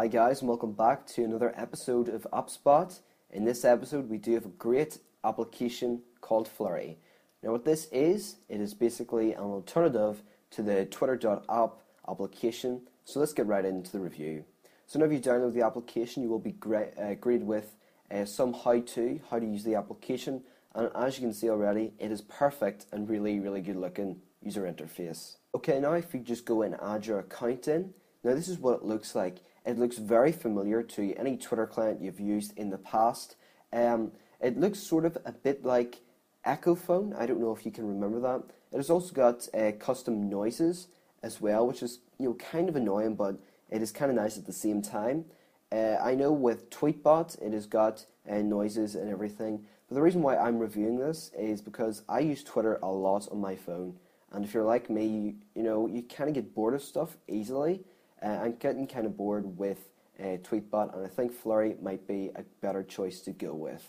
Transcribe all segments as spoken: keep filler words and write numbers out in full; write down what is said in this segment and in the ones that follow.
Hi guys, and welcome back to another episode of AppSpot. In this episode we do have a great application called Flurry. Now what this is, it is basically an alternative to the Twitter.app application, so let's get right into the review. So now if you download the application, you will be uh, greeted with uh, some how-to, how to use the application, and as you can see already, it is perfect and really, really good looking user interface. Okay, now if you just go and add your account in, now this is what it looks like. It looks very familiar to any Twitter client you've used in the past. Um, it looks sort of a bit like Echofon. I don't know if you can remember that. It has also got uh, custom noises as well, which is you know kind of annoying, but it is kind of nice at the same time. Uh, I know with Tweetbot it has got uh, noises and everything, but the reason why I'm reviewing this is because I use Twitter a lot on my phone, and if you're like me, you, you know you kind of get bored of stuff easily. Uh, I'm getting kind of bored with uh, Tweetbot, and I think Flurry might be a better choice to go with.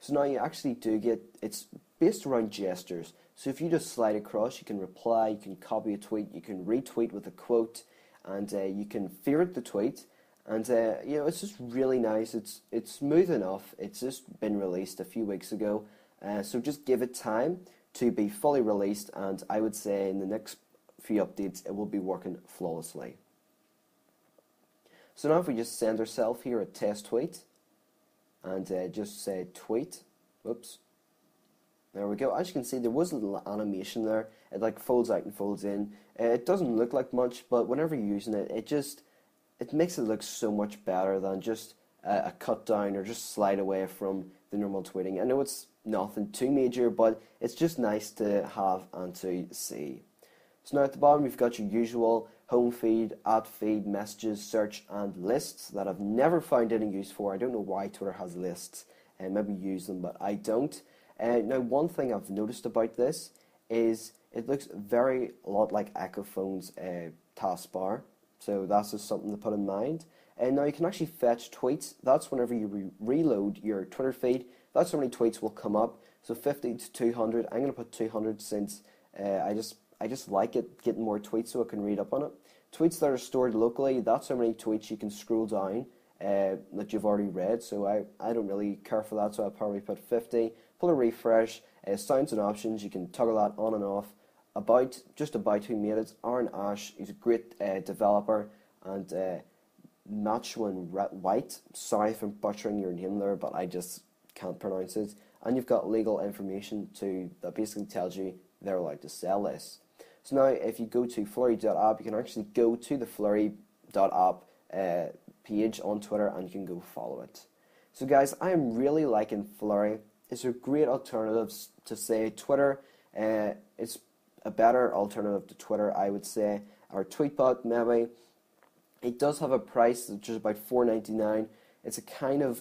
So now you actually do get, it's based around gestures, so if you just slide across, you can reply, you can copy a tweet, you can retweet with a quote, and uh, you can favorite the tweet, and uh, you know it's just really nice. It's, it's smooth enough. It's just been released a few weeks ago, uh, so just give it time to be fully released, and I would say in the next few updates it will be working flawlessly. So now if we just send ourselves here a test tweet, and uh, just say tweet, whoops, there we go. As you can see, there was a little animation there. It like folds out and folds in. Uh, it doesn't look like much, but whenever you're using it, it just, it makes it look so much better than just uh, a cut down or just slide away from the normal tweeting. I know it's nothing too major, but it's just nice to have and to see. So now at the bottom we've got your usual home feed, ad feed, messages, search and lists that I've never found any use for. I don't know why Twitter has lists, and maybe use them, but I don't. Uh, now one thing I've noticed about this is it looks very a lot like Echofon's uh, taskbar, so that's just something to put in mind. And now you can actually fetch tweets. That's whenever you re reload your Twitter feed, that's how many tweets will come up, so fifty to two hundred. I'm going to put two hundred since uh, I just I just like it, getting more tweets so I can read up on it. Tweets that are stored locally, that's how many tweets you can scroll down uh, that you've already read, so I, I don't really care for that, so I'll probably put fifty. Pull a refresh, uh, sounds and options, you can toggle that on and off. About, just about who made it, Aaron Ash, he's a great uh, developer, and uh, Natuan White, sorry if I'm butchering your name there, but I just can't pronounce it. And you've got legal information to that basically tells you they're allowed to sell this. So now if you go to flurry dot app, you can actually go to the flurry dot app uh, page on Twitter and you can go follow it. So guys, I am really liking Flurry. It's a great alternative to say Twitter. Uh, it's a better alternative to Twitter, I would say, or Tweetbot maybe. It does have a price which is about four ninety-nine. It's a kind of,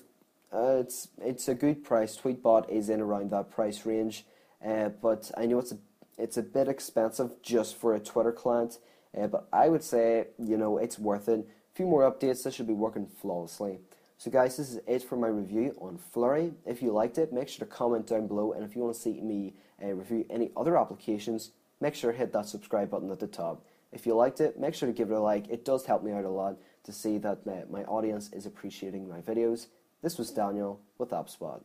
uh, it's, it's a good price. Tweetbot is in around that price range, uh, but I know it's a It's a bit expensive just for a Twitter client, uh, but I would say, you know, it's worth it. A few more updates, this should be working flawlessly. So guys, this is it for my review on Flurry. If you liked it, make sure to comment down below, and if you want to see me uh, review any other applications, make sure to hit that subscribe button at the top. If you liked it, make sure to give it a like. It does help me out a lot to see that my, my audience is appreciating my videos. This was Daniel with AppSpot.